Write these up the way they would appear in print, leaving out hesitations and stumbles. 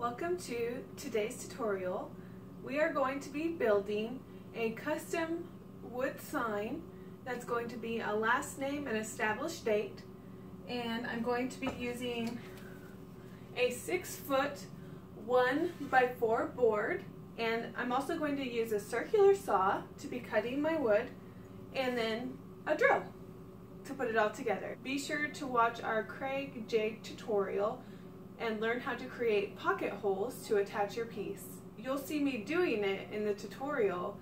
Welcome to today's tutorial. We are going to be building a custom wood sign that's going to be a last name and established date, and I'm going to be using a 6-foot 1x4 board, and I'm also going to use a circular saw to be cutting my wood and then a drill to put it all together. Be sure to watch our Kreg Jig tutorial and learn how to create pocket holes to attach your piece. You'll see me doing it in the tutorial,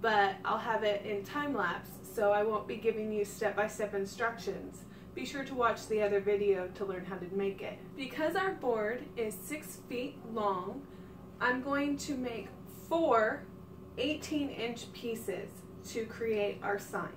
but I'll have it in time lapse, so I won't be giving you step-by-step instructions. Be sure to watch the other video to learn how to make it. Because our board is 6 feet long, I'm going to make 4 18-inch pieces to create our sign.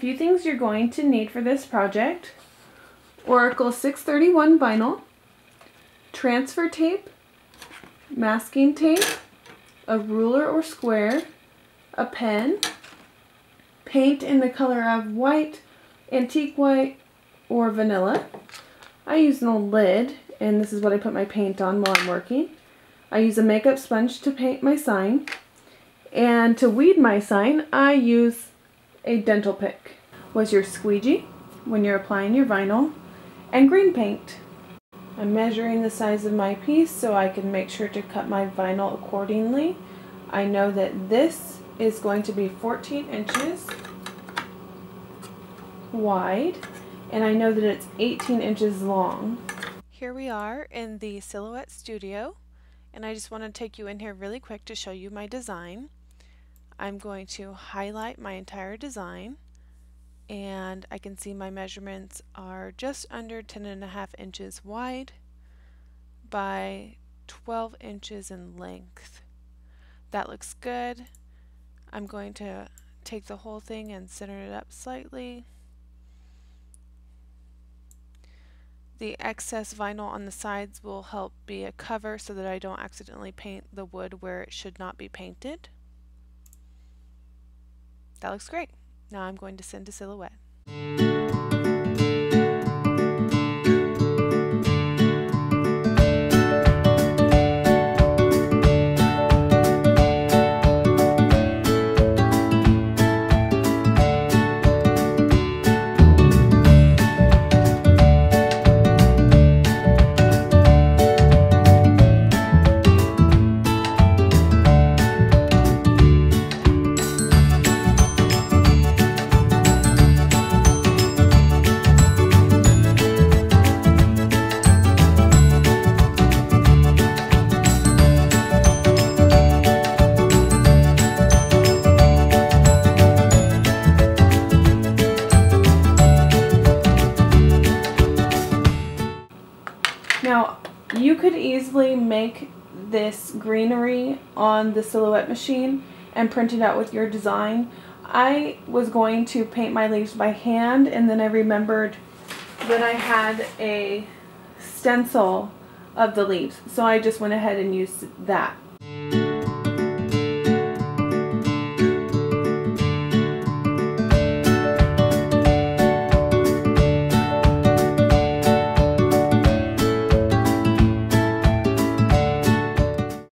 Few things you're going to need for this project: Oracle 631 vinyl, transfer tape, masking tape, a ruler or square, a pen, paint in the color of white, antique white, or vanilla. I use an old lid, and this is what I put my paint on while I'm working. I use a makeup sponge to paint my sign, and to weed my sign I use a dental pick. Was your squeegee when you're applying your vinyl, and green paint. I'm measuring the size of my piece so I can make sure to cut my vinyl accordingly. I know that this is going to be 14 inches wide, and I know that it's 18 inches long. Here we are in the Silhouette Studio, and I just want to take you in here really quick to show you my design. I'm going to highlight my entire design, and I can see my measurements are just under 10.5 inches wide by 12 inches in length. That looks good. I'm going to take the whole thing and center it up slightly. The excess vinyl on the sides will help be a cover so that I don't accidentally paint the wood where it should not be painted. That looks great. Now I'm going to send to Silhouette. Now, you could easily make this greenery on the Silhouette machine and print it out with your design. I was going to paint my leaves by hand, and then I remembered that I had a stencil of the leaves, so I just went ahead and used that.